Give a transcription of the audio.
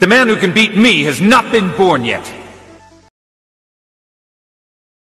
The man who can beat me has not been born yet.